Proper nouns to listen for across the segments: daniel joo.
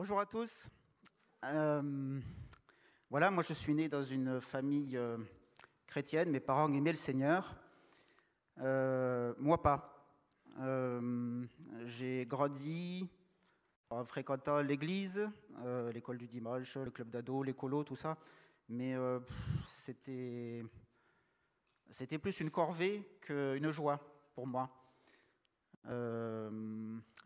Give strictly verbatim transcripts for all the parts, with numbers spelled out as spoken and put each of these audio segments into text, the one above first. Bonjour à tous. Euh, voilà, moi je suis né dans une famille euh, chrétienne, mes parents aimaient le Seigneur, euh, moi pas. Euh, j'ai grandi en fréquentant l'église, euh, l'école du dimanche, le club d'ados, les colos, tout ça, mais euh, c'était c'était plus une corvée qu'une joie pour moi. Euh,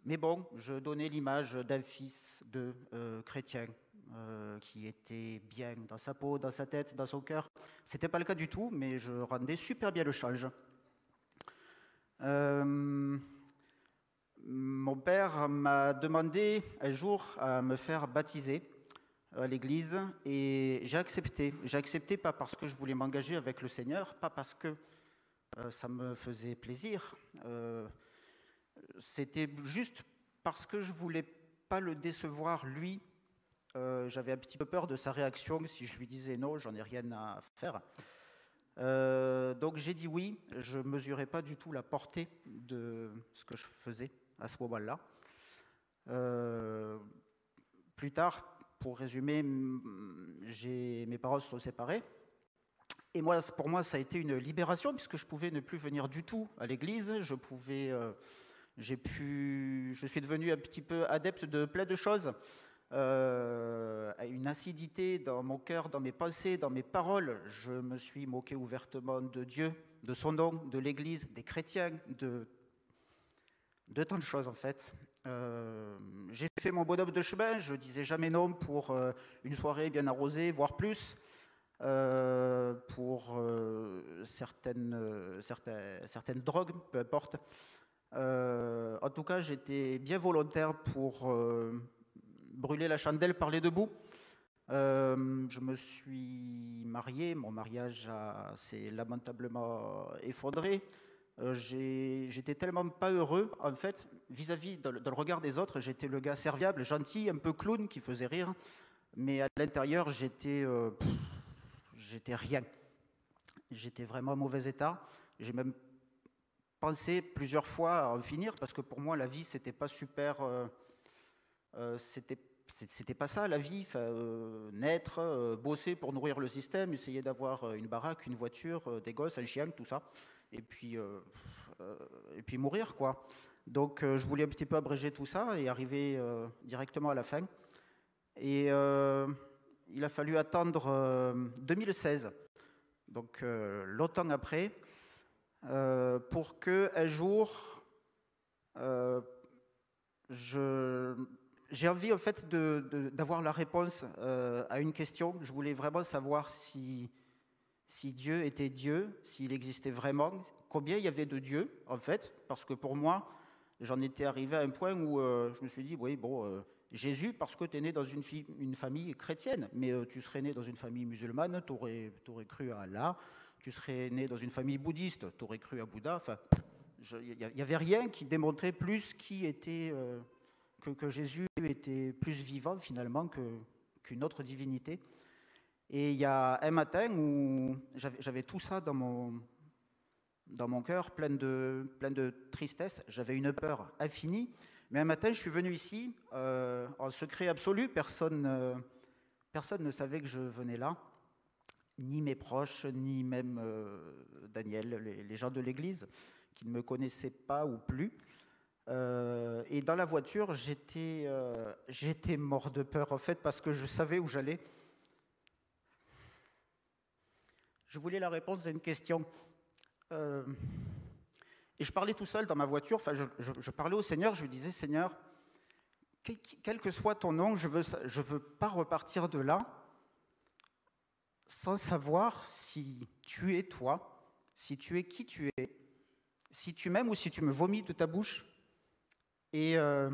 mais bon, je donnais l'image d'un fils de euh, chrétien euh, qui était bien dans sa peau, dans sa tête, dans son cœur. C'était pas le cas du tout, mais je rendais super bien le change. Euh, mon père m'a demandé un jour à me faire baptiser à l'église et j'ai accepté. J'ai accepté pas parce que je voulais m'engager avec le Seigneur, pas parce que euh, ça me faisait plaisir. Euh, C'était juste parce que je ne voulais pas le décevoir, lui. Euh, J'avais un petit peu peur de sa réaction si je lui disais non, j'en ai rien à faire. Euh, donc j'ai dit oui, je ne mesurais pas du tout la portée de ce que je faisais à ce moment-là. Euh, plus tard, pour résumer, mes parents se sont séparés. Et moi, pour moi, ça a été une libération, puisque je pouvais ne plus venir du tout à l'église. Je pouvais... Euh, J'ai pu, je suis devenu un petit peu adepte de plein de choses, euh, une acidité dans mon cœur, dans mes pensées, dans mes paroles. Je me suis moqué ouvertement de Dieu, de son nom, de l'Église, des chrétiens, de, de tant de choses en fait. Euh, j'ai fait mon bonhomme de chemin, je disais jamais non pour euh, une soirée bien arrosée, voire plus. Euh, pour euh, certaines, euh, certaines, certaines drogues, peu importe. Euh, en tout cas, j'étais bien volontaire pour euh, brûler la chandelle par les deux bouts. Euh, je me suis marié, mon mariage s'est lamentablement effondré. Euh, j'étais tellement pas heureux, en fait, vis-à-vis dans le regard des autres. J'étais le gars serviable, gentil, un peu clown qui faisait rire, mais à l'intérieur, j'étais euh, j'étais rien. J'étais vraiment en mauvais état. J'ai même pensé plusieurs fois à en finir, parce que pour moi la vie c'était pas super, euh, euh, c'était pas ça la vie, euh, naître, euh, bosser pour nourrir le système, essayer d'avoir une baraque, une voiture, euh, des gosses, un chien, tout ça, et puis, euh, euh, et puis mourir quoi. Donc euh, je voulais un petit peu abréger tout ça et arriver euh, directement à la fin. Et euh, il a fallu attendre euh, deux mille seize, donc euh, longtemps après, Euh, pour qu'un jour, euh, j'ai envie en fait d'avoir la réponse euh, à une question. Je voulais vraiment savoir si, si Dieu était Dieu, s'il existait vraiment, combien il y avait de Dieu en fait, parce que pour moi, j'en étais arrivé à un point où euh, je me suis dit, oui, bon, euh, Jésus, parce que tu es né dans une, une famille chrétienne, mais euh, tu serais né dans une famille musulmane, tu aurais, t'aurais cru à Allah. Tu serais né dans une famille bouddhiste, tu aurais cru à Bouddha. Enfin, il n'y avait rien qui démontrait plus qui était, euh, que, que Jésus était plus vivant finalement qu'une autre divinité. Et il y a un matin où j'avais tout ça dans mon, dans mon cœur, plein de, plein de tristesse. J'avais une peur infinie. Mais un matin, je suis venu ici euh, en secret absolu. Personne, euh, personne ne savait que je venais là. Ni mes proches, ni même euh, Daniel, les, les gens de l'église, qui ne me connaissaient pas ou plus. Euh, et dans la voiture, j'étais euh, j'étais mort de peur, en fait, parce que je savais où j'allais. Je voulais la réponse à une question. Euh, et je parlais tout seul dans ma voiture, enfin, je, je, je parlais au Seigneur, je lui disais, Seigneur, quel, quel que soit ton nom, je veux, je veux pas repartir de là, sans savoir si tu es toi, si tu es qui tu es, si tu m'aimes ou si tu me vomis de ta bouche. Et euh,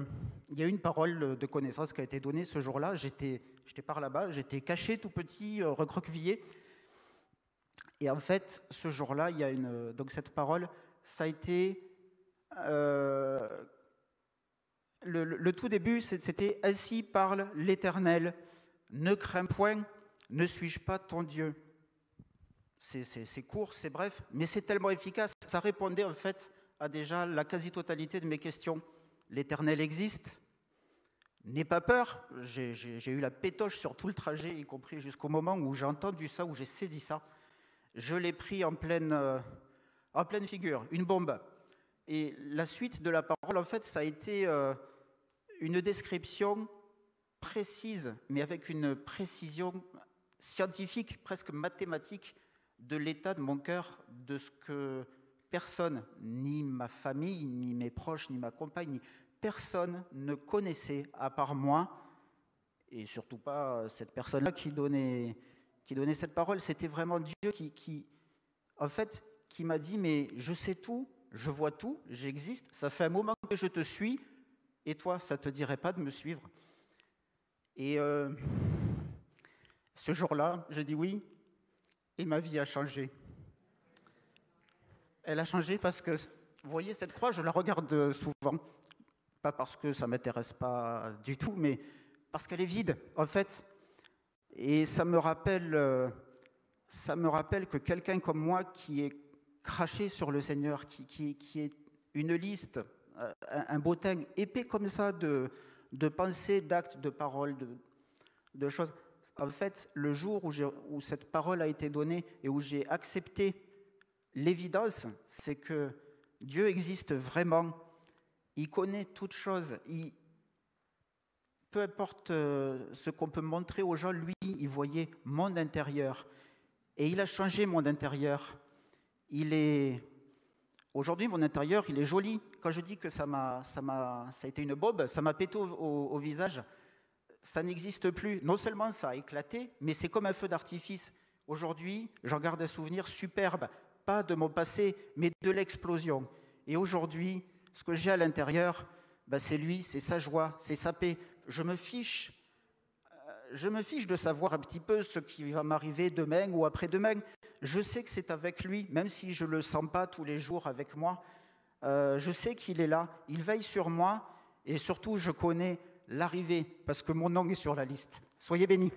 il y a une parole de connaissance qui a été donnée ce jour-là. J'étais par là-bas, j'étais caché tout petit, recroquevillé. Et en fait, ce jour-là, il y a une, donc cette parole, ça a été... Euh, le, le tout début, c'était « Ainsi parle l'Éternel, ne crains point ». Ne suis-je pas ton Dieu? C'est court, c'est bref, mais c'est tellement efficace. Ça répondait en fait à déjà la quasi-totalité de mes questions. L'Éternel existe. n'aie pas peur, j'ai eu la pétoche sur tout le trajet, y compris jusqu'au moment où j'ai entendu ça, où j'ai saisi ça. Je l'ai pris en pleine, euh, en pleine figure, une bombe. Et la suite de la parole, en fait, ça a été euh, une description précise, mais avec une précision scientifique, presque mathématique, de l'état de mon cœur, de ce que personne, ni ma famille, ni mes proches, ni ma compagne, ni personne ne connaissait à part moi, et surtout pas cette personne-là qui donnait, qui donnait cette parole. C'était vraiment Dieu qui, qui en fait, qui m'a dit, mais je sais tout, je vois tout, j'existe, ça fait un moment que je te suis, et toi, ça ne te dirait pas de me suivre. Et euh, ce jour-là, j'ai dit oui, et ma vie a changé. Elle a changé parce que, vous voyez, cette croix, je la regarde souvent, pas parce que ça ne m'intéresse pas du tout, mais parce qu'elle est vide, en fait. Et ça me rappelle, ça me rappelle que quelqu'un comme moi qui est craché sur le Seigneur, qui, qui, qui est une liste, un, un bottin épais comme ça de, de pensées, d'actes, de paroles, de, de choses. En fait, le jour où, où cette parole a été donnée et où j'ai accepté l'évidence, c'est que Dieu existe vraiment, il connaît toutes choses, il, peu importe ce qu'on peut montrer aux gens, lui, il voyait mon intérieur. Et il a changé mon intérieur. Il est... Aujourd'hui, mon intérieur, il est joli. Quand je dis que ça m'a, ça m'a, ça a été une bobe, ça m'a pété au, au, au visage, ça n'existe plus. Non seulement ça a éclaté, mais c'est comme un feu d'artifice. Aujourd'hui, j'en garde un souvenir superbe, pas de mon passé, mais de l'explosion. Et aujourd'hui, ce que j'ai à l'intérieur, ben c'est lui, c'est sa joie, c'est sa paix. Je me fiche, je me fiche de savoir un petit peu ce qui va m'arriver demain ou après-demain. Je sais que c'est avec lui, même si je ne le sens pas tous les jours avec moi. Euh, je sais qu'il est là, il veille sur moi, et surtout, je connais l'arrivée, parce que mon nom est sur la liste. Soyez bénis.